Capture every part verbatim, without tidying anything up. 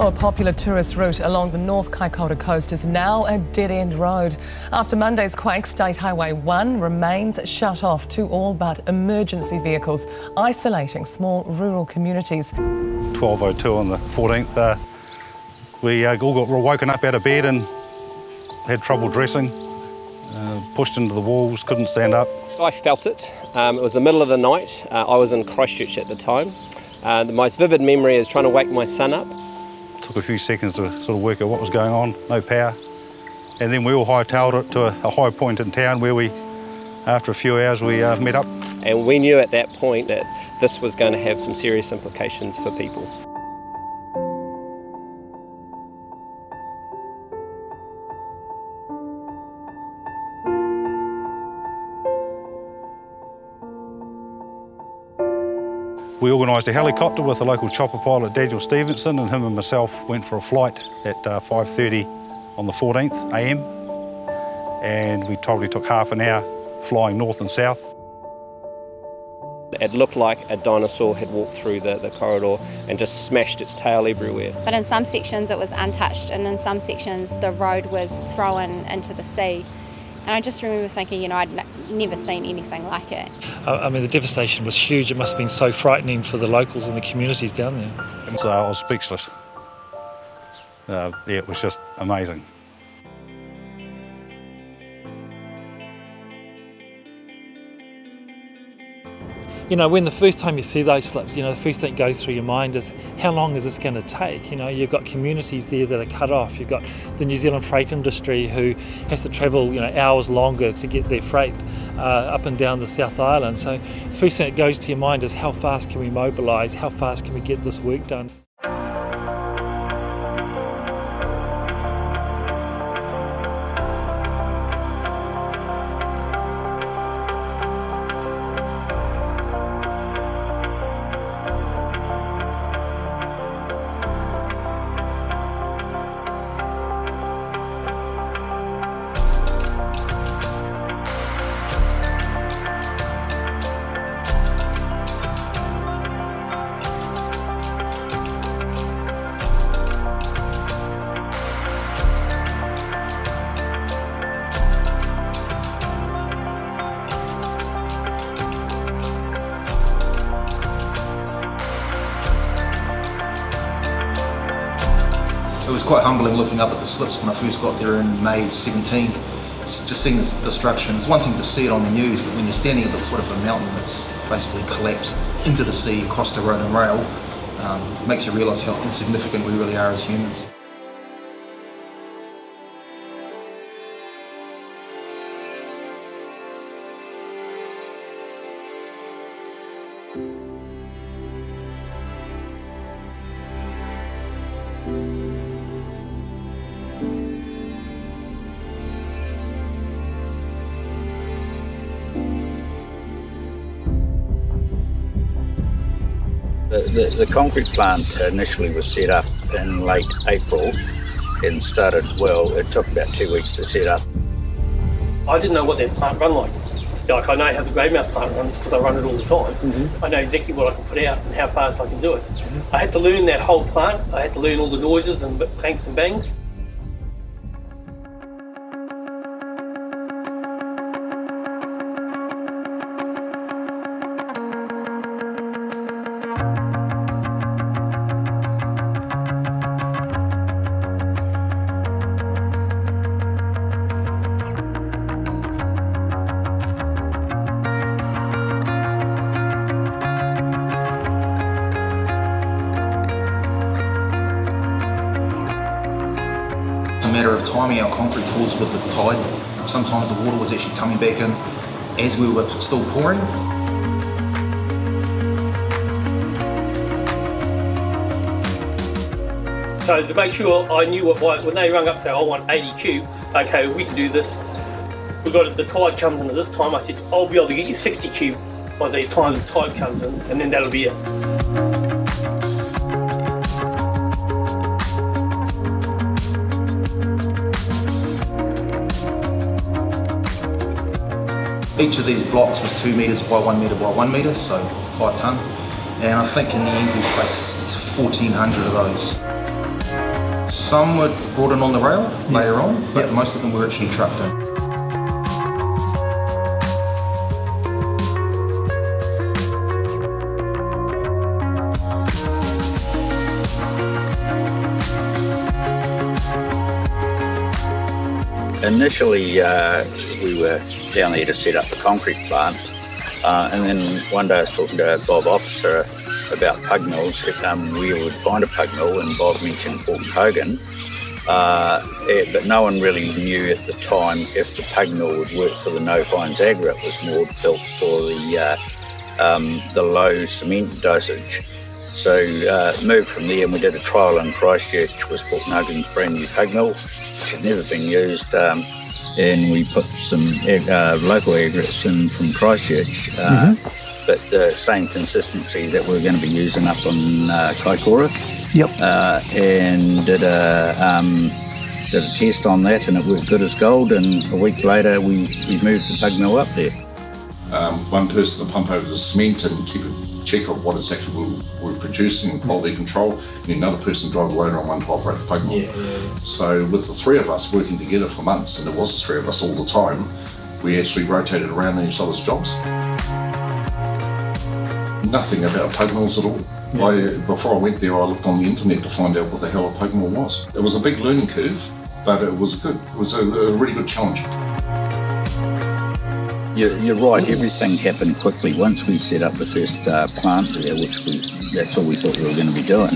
Well, a popular tourist route along the North Kaikoura coast is now a dead-end road. After Monday's quake, State Highway one remains shut off to all but emergency vehicles, isolating small rural communities. twelve oh two on the fourteenth, uh, we uh, all got woken up out of bed and had trouble dressing, uh, pushed into the walls, couldn't stand up. I felt it. Um, it was the middle of the night. Uh, I was in Christchurch at the time. Uh, the most vivid memory is trying to wake my son up. Took a few seconds to sort of work out what was going on, no power. And then we all hightailed it to a, a high point in town where we, after a few hours, we uh, met up. And we knew at that point that this was going to have some serious implications for people. We organised a helicopter with the local chopper pilot Daniel Stevenson, and him and myself went for a flight at uh, five thirty on the fourteenth A M and we probably took half an hour flying north and south. It looked like a dinosaur had walked through the, the corridor and just smashed its tail everywhere. But in some sections it was untouched, and in some sections the road was thrown into the sea. And I just remember thinking, you know, I'd never seen anything like it. I mean, the devastation was huge. It must have been so frightening for the locals and the communities down there. And so I was speechless. Uh, yeah, it was just amazing. You know, when the first time you see those slips, you know, the first thing that goes through your mind is, how long is this going to take? You know, you've got communities there that are cut off. You've got the New Zealand freight industry who has to travel, you know, hours longer to get their freight uh, up and down the South Island. So the first thing that goes to your mind is, how fast can we mobilise? How fast can we get this work done? It was quite humbling looking up at the slips when I first got there in May seventeen. Just seeing this destruction. It's one thing to see it on the news, but when you're standing at the foot of a mountain that's basically collapsed into the sea, across the road and rail, um, it makes you realise how insignificant we really are as humans. The, the, the concrete plant initially was set up in late April and started well. It took about two weeks to set up. I didn't know what that plant run like. Like, I know how the Greymouth plant runs because I run it all the time. Mm-hmm. I know exactly what I can put out and how fast I can do it. Mm-hmm. I had to learn that whole plant. I had to learn all the noises and clanks and bangs. Matter of timing, our concrete pools with the tide. Sometimes the water was actually coming back in as we were still pouring. So to make sure I knew what, when they rung up, say, I want eighty cube, okay, we can do this. We got it, the tide comes in at this time. I said, I'll be able to get you sixty cube by the time the tide comes in, and then that'll be it. Each of these blocks was two metres by one metre by one metre, so five tonne. And I think in the end we placed fourteen hundred of those. Some were brought in on the rail yep. later on, but yep. most of them were actually trucked in. Initially, uh, we were down there to set up the concrete plant, uh, and then one day I was talking to Bob Officer about pug mills. Um, we would find a pug mill, and Bob mentioned Fulton Hogan, uh, but no one really knew at the time if the pug mill would work for the no fines agri. It was more built for the uh, um, the low cement dosage. So uh, moved from there, and we did a trial in Christchurch with Fulton Hogan's brand new pug mill, which had never been used, um, and we put some uh, local aggregates in from Christchurch, uh, mm-hmm. but the same consistency that we we're going to be using up on uh, Kaikoura. Yep. Uh, and did a um, did a test on that, and it worked good as gold. And a week later, we, we moved the pug mill up there. Um, one person to pump over the cement and keep a check of what it's actually we're, we're producing and quality control, and then another person drive the loader on one to operate the pug mill. Yeah, yeah, yeah. So with the three of us working together for months, and it was the three of us all the time, we actually rotated around in each other's jobs. Nothing about pug mills at all. Yeah. I, before I went there, I looked on the internet to find out what the hell a pug mill was. It was a big learning curve, but it was good. It was a, a really good challenge. You're, you're right, everything happened quickly. Once we set up the first uh, plant there, which we, that's all we thought we were going to be doing,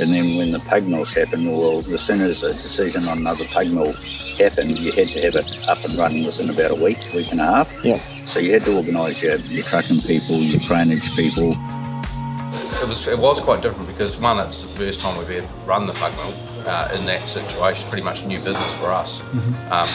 and then when the pug mills happened, well, as soon as a decision on another pug mill happened, you had to have it up and running within about a week, week and a half. Yeah. So you had to organise your, your trucking people, your drainage people. It was, it was quite different because, one, it's the first time we've ever run the pug mill uh, in that situation, pretty much new business for us. Mm-hmm. um,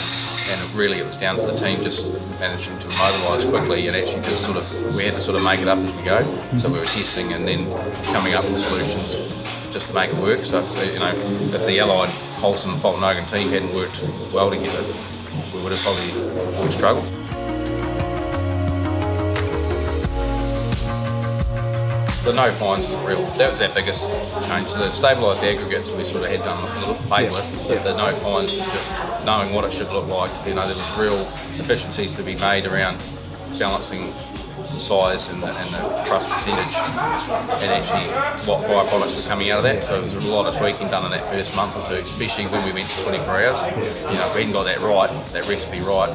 And really, it was down to the team just managing to mobilise quickly, and actually just sort of, we had to sort of make it up as we go. Mm-hmm. So we were testing and then coming up with solutions just to make it work. So, if, you know, if the allied Holson and Fulton Hogan team hadn't worked well together, we would have probably struggled. The no fines is real, that was our biggest change. So the stabilised aggregates we sort of had done a little play with, yeah. but the no fines, just knowing what it should look like, you know, there was real efficiencies to be made around balancing the size and the, and the trust percentage and actually what byproducts were coming out of that. So there was a lot of tweaking done in that first month or two, especially when we went to twenty-four hours. You know, if we hadn't got that right, that recipe right,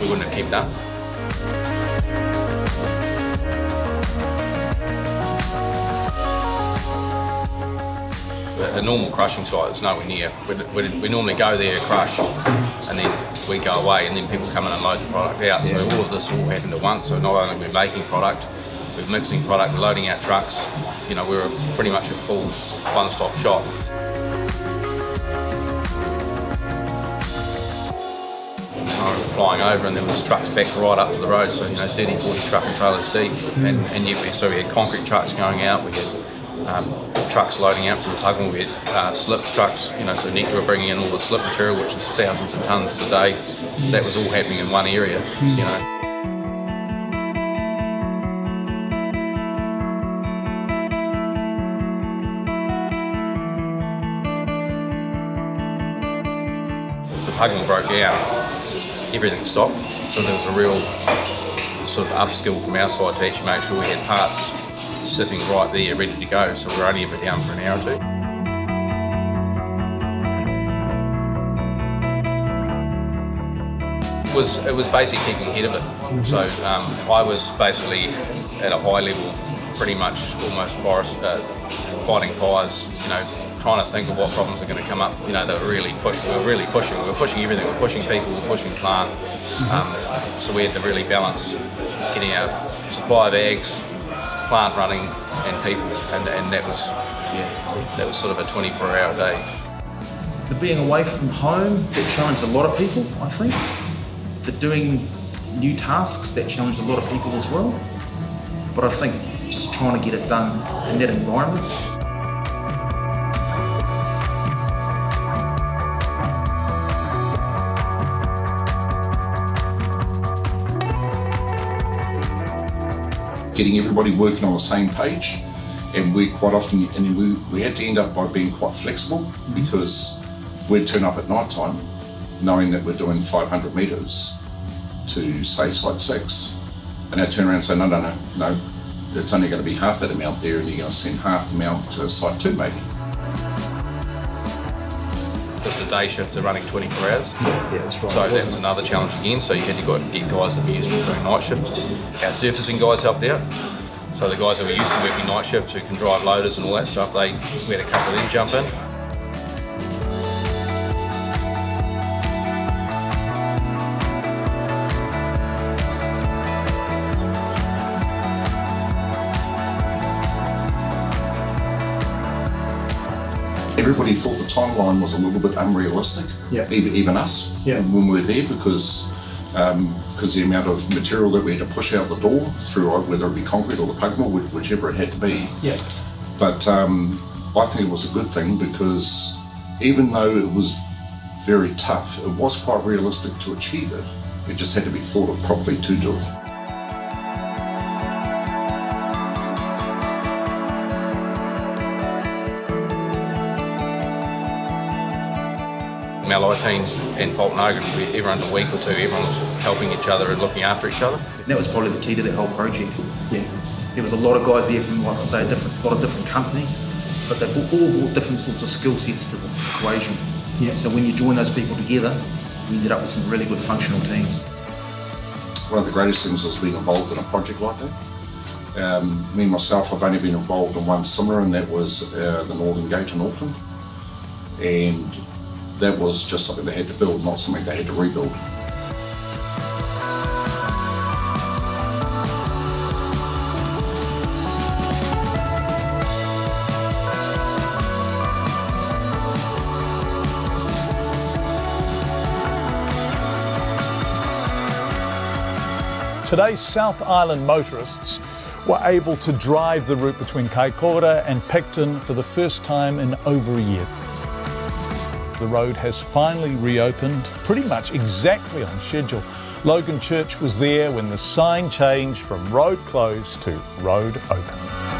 we wouldn't have kept up. The normal crushing site is nowhere near. We'd, we'd, we normally go there, crush, and then we go away, and then people come in and load the product out. So all of this all happened at once. So not only we're making product, we're mixing product, we're loading our trucks. You know, we're pretty much a full one-stop shop. We were flying over, and there was trucks back right up to the road. So you know, thirty, forty truck and trailers deep, and, and yet we, so we had concrete trucks going out. We had Um, trucks loading out from the pug mill, we had uh, slip trucks, you know, so Necto were bringing in all the slip material, which is thousands of tonnes a day. That was all happening in one area, you know. The pug mill broke down, everything stopped, so there was a real sort of upskill from our side to actually make sure we had parts sitting right there ready to go, so we're only ever down for an hour or two. It was, it was basically keeping ahead of it. So um, I was basically at a high level, pretty much almost forest, uh, fighting fires, you know, trying to think of what problems are going to come up. You know, they were really pushing, we were really pushing, we were pushing everything, we were pushing people, we were pushing plant. Um, so we had to really balance getting our supply of eggs, plant running and people, and, and that was yeah, that was sort of a twenty-four hour day. The being away from home, that challenged a lot of people, I think. The doing new tasks, that challenged a lot of people as well. But I think just trying to get it done in that environment. Getting everybody working on the same page, and we quite often, and we, we had to end up by being quite flexible, because we'd turn up at night time knowing that we're doing five hundred metres to say side six. And they'd turn around and say, no, no, no, no, it's only going to be half that amount there and you're going to send half the amount to side two maybe. Just a day shift to running twenty-four hours. Yeah, yeah, that's right. So that was another challenge again. So you had to get guys that were used to doing night shifts. Our surfacing guys helped out. So the guys that were used to working night shifts who can drive loaders and all that stuff, they we had a couple of them jump in. Everybody thought the timeline was a little bit unrealistic, yeah. even, even us, yeah. when we were there, because um, because the amount of material that we had to push out the door through, whether it be concrete or the pug mill, whichever it had to be. Yeah. But um, I think it was a good thing, because even though it was very tough, it was quite realistic to achieve it. It just had to be thought of properly to do it. Malitein and Fulton Hogan, every under a week or two, everyone was helping each other and looking after each other. And that was probably the key to that whole project. Yeah. There was a lot of guys there from, like I say, a different, lot of different companies, but they all brought different sorts of skill sets to the equation. Yeah. So when you join those people together, we ended up with some really good functional teams. One of the greatest things was being involved in a project like that. Um, me and myself, I've only been involved in one similar, and that was uh, the Northern Gate in Auckland. And that was just something they had to build, not something they had to rebuild. Today's South Island motorists were able to drive the route between Kaikoura and Picton for the first time in over a year. The road has finally reopened, pretty much exactly on schedule. Logan Church was there when the sign changed from road closed to road open.